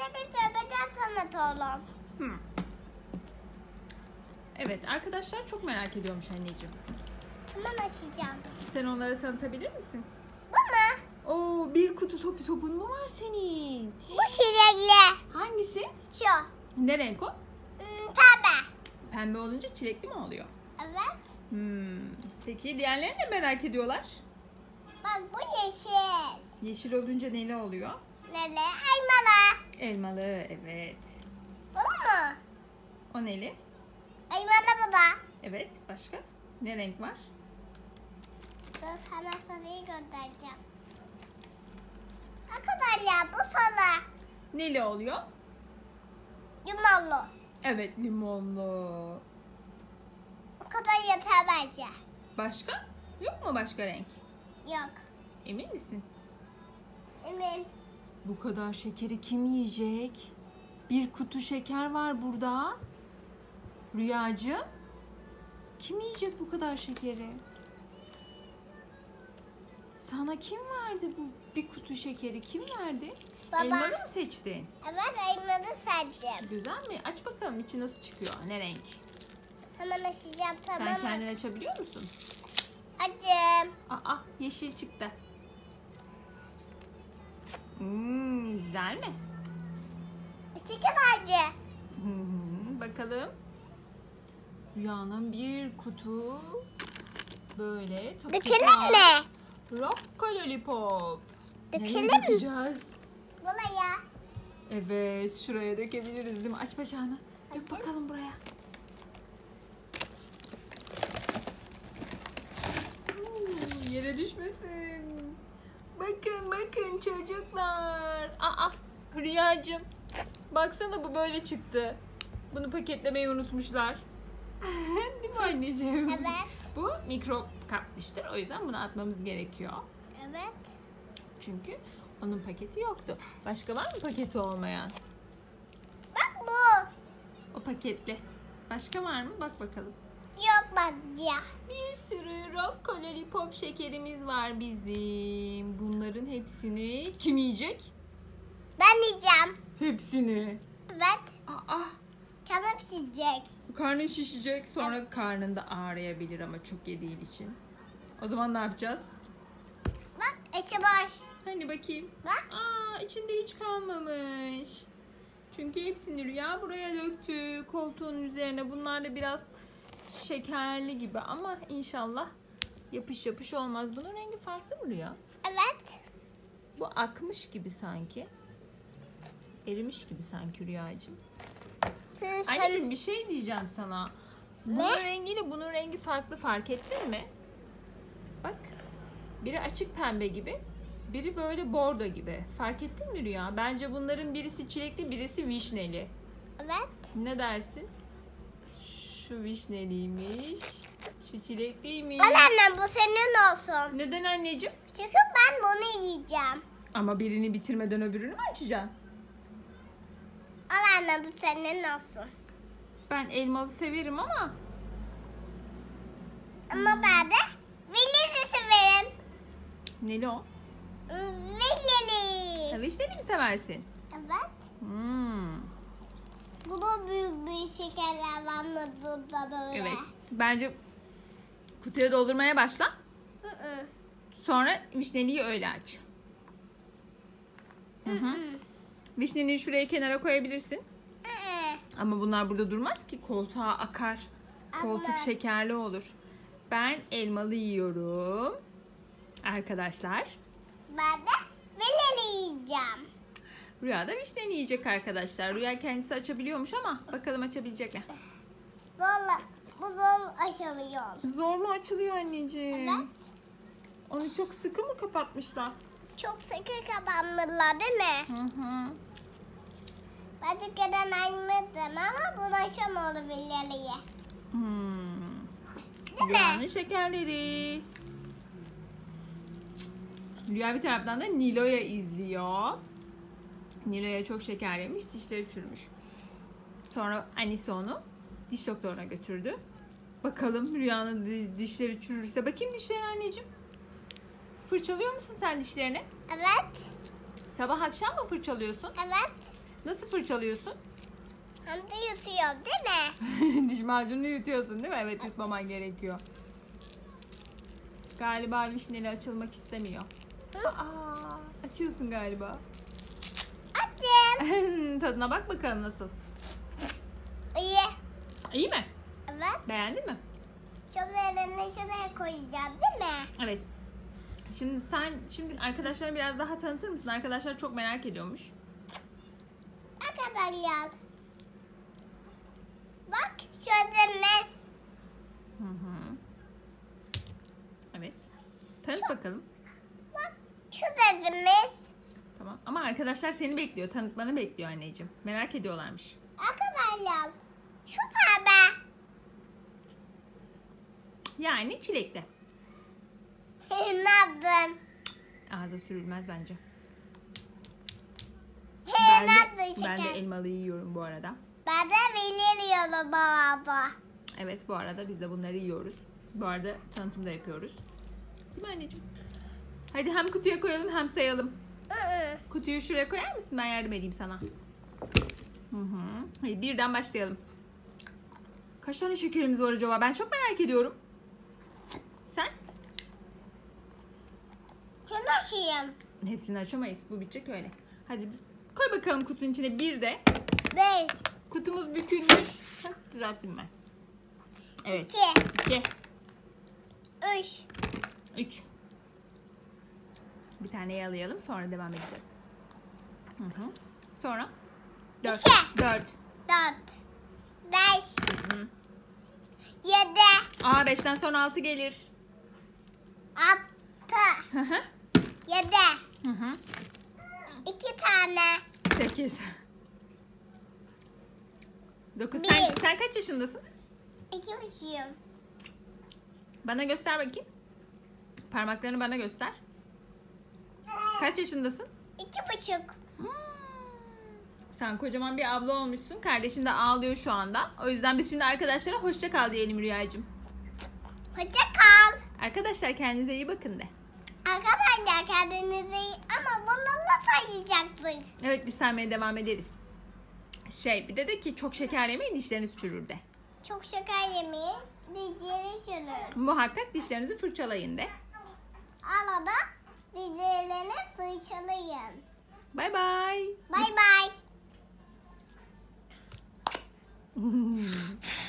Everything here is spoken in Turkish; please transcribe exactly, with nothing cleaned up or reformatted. bize bir tövbeden tanıt oğlum. Hmm. Evet arkadaşlar çok merak ediyormuş anneciğim. Tamam açacağım. Sen onlara tanıtabilir misin? Bu mu? Oo, bir kutu topu topun mu var senin? Bu çilekli. Hangisi? Şu. Ne renk o? Pembe. Pembe olunca çilekli mi oluyor? Evet. Hmm. Peki diğerlerini de merak ediyorlar. Bak bu yeşil. Yeşil olunca neli oluyor? Neli? Elmalı. Elmalı evet. Bu mu? O neli? Elmalı bu da. Evet başka? Ne renk var? Dur hemen sarıyı göndereceğim. O kadar ya bu sarı. Neli oluyor? Limonlu. Evet limonlu. O kadar yeter bence. Başka? Yok mu başka renk? Yok. Emin misin? Emin. Bu kadar şekeri kim yiyecek? Bir kutu şeker var burada. Rüyacığım. Kim yiyecek bu kadar şekeri? Sana kim verdi bu bir kutu şekeri? Kim verdi? Baba. Elmalı mı seçtin? Evet elmalı seçtim. Güzel mi? Aç bakalım içi nasıl çıkıyor? Ne renk? Hemen açacağım tamam. Sen kendin açabiliyor musun? Açtım. Aa yeşil çıktı. Hmm, güzel mi? Şeker acı. Hmm, bakalım. Rüyanın bir kutu böyle. Dökelim mi? Rocco lolipop. Dökelim mi? Dökeceğiz. Buraya. Evet şuraya dökebiliriz değil mi? Aç bacağını. Dök bakalım buraya. Hmm, yere düşmesin. Bakın bakın çocuklar. Aa Rüyacığım. Baksana bu böyle çıktı. Bunu paketlemeyi unutmuşlar. Değil mi anneciğim? Evet. Bu mikrop kapmıştır. O yüzden bunu atmamız gerekiyor. Evet. Çünkü onun paketi yoktu. Başka var mı paketi olmayan? Bak bu. O paketli. Başka var mı? Bak bakalım. Yok bak ya. Bir sürü Rocco lolipop şekerimiz var bizim. Bunların hepsini kim yiyecek? Ben yiyeceğim. Hepsini? Evet. Aa. Karnım şişecek. Karnın şişecek. Sonra evet. Karnın da ağrıyabilir ama çok yediğin için. O zaman ne yapacağız? Bak içi boş. Hani bakayım. Bak. Aa içinde hiç kalmamış. Çünkü hepsini Rüya buraya döktü. Koltuğun üzerine. Bunlar da biraz şekerli gibi ama inşallah yapış yapış olmaz. Bunun rengi farklı mı Rüya? Evet. Bu akmış gibi sanki. Erimiş gibi sanki Rüyacığım. Anneciğim bir şey diyeceğim sana. Ne? Bunun rengiyle bunun rengi farklı fark ettin mi? Bak. Biri açık pembe gibi. Biri böyle bordo gibi. Fark ettin mi Rüya? Bence bunların birisi çilekli birisi vişneli. Evet. Ne dersin? Şu vişneliymiş. Şu çilekliymiş. Al annem bu senin olsun. Neden anneciğim? Çünkü ben bunu yiyeceğim. Ama birini bitirmeden öbürünü mü açacaksın? Al anne bu senin olsun. Ben elmalı severim ama. Ama ben de vişneli severim. Neli o? Vişneli. Vişneli mi seversin? Evet. Hmm. Burada büyük büyük şekerler var mı burada böyle? Evet. Bence kutuya doldurmaya başla. Hı hı. Sonra vişneliyi öyle aç. Hı hı. Vişneliyi şuraya kenara koyabilirsin. Hı. Ama bunlar burada durmaz ki. Koltuğa akar. Koltuk Abla. şekerli olur. Ben elmalı yiyorum. Arkadaşlar. Ben de vişneli yiyeceğim. Rüya da vişneli yiyecek arkadaşlar. Rüya kendisi açabiliyormuş ama bakalım açabilecek mi? Zorla, bu zor açılıyor. Zor mu açılıyor anneciğim? Evet. Onu çok sıkı mı kapatmışlar? Çok sıkı kapatmışlar değil mi? Hı hı. Ben tükeden ayırmadım ama bulaşamadı vişneliye. Hmm. Değil Güvenli mi? şekerleri. Rüya bir taraftan da Niloya izliyor. Niloya çok şeker yemiş, dişleri çürümüş. Sonra annesi onu diş doktoruna götürdü. Bakalım Rüya'nın dişleri çürürse. Bakayım dişlerine anneciğim. Fırçalıyor musun sen dişlerini? Evet. Sabah akşam mı fırçalıyorsun? Evet. Nasıl fırçalıyorsun? Hamda yutuyorum değil mi? Diş macununu yutuyorsun değil mi? Evet, yutmaman gerekiyor. Galiba vişneli açılmak istemiyor. Hı? Aa, açıyorsun galiba. Açtım. Tadına bak bakalım nasıl. İyi. İyi mi? Evet. Beğendin mi? Şunlarını şuraya koyacağım değil mi? Evet. Şimdi sen şimdi arkadaşlarını biraz daha tanıtır mısın? Arkadaşlar çok merak ediyormuş. Arkadaşlar. Bak çözümüz. Hı hı. Evet. Tanıt şu, bakalım. Bak şu çözümüz. Tamam ama arkadaşlar seni bekliyor. Tanıtmanı bekliyor anneciğim. Merak ediyorlarmış. Arkadaşlar. Şu tabağı. Yani çilekli. Ne yaptın? Ağza sürülmez bence. Hey, ben, de, ben de elmalı yiyorum bu arada. Ben de veli yiyorum baba. Evet bu arada biz de bunları yiyoruz. Bu arada tanıtım da yapıyoruz. Değil mi anneciğim? Hadi hem kutuya koyalım hem sayalım. Kutuyu şuraya koyar mısın? Ben yardım edeyim sana. Hı hı. Hadi birden başlayalım. Kaç tane şekerimiz var acaba? Ben çok merak ediyorum. Sen? Şunu açayım. Hepsini açamayız. Bu bitecek öyle. Hadi koy bakalım kutunun içine bir de. Bey. Kutumuz bükülmüş. Hah, düzelttim ben. Evet. İki. İki. Üç. Üç. Bir taneyi alayalım. Sonra devam edeceğiz. Hı hı. Sonra. Dört. İki. Dört. Dört. Beş. Hı. Yedi. Aa, beşten sonra altı gelir. Altı. Hı hı. Yedi. Hı hı. İki tane. Sekiz. Dokuz. Sen, sen kaç yaşındasın? İki buçuğum. Bana göster bakayım. Parmaklarını bana göster. Kaç yaşındasın? İki buçuk. Sen kocaman bir abla olmuşsun. Kardeşin de ağlıyor şu anda. O yüzden biz şimdi arkadaşlara hoşça kal diyelim Rüyacığım. Hoşça kal. Arkadaşlar kendinize iyi bakın de. Arkadaşlar kendinize iyi ama bununla sayacaktık. Evet biz saymaya devam ederiz. Şey bir de de ki çok şeker yemeyin dişleriniz çürür de. Çok şeker yemeyin dişleriniz çürür. Muhakkak dişlerinizi fırçalayın de. Arada dişlerini fırçalayın. Bay bay. Bay bay.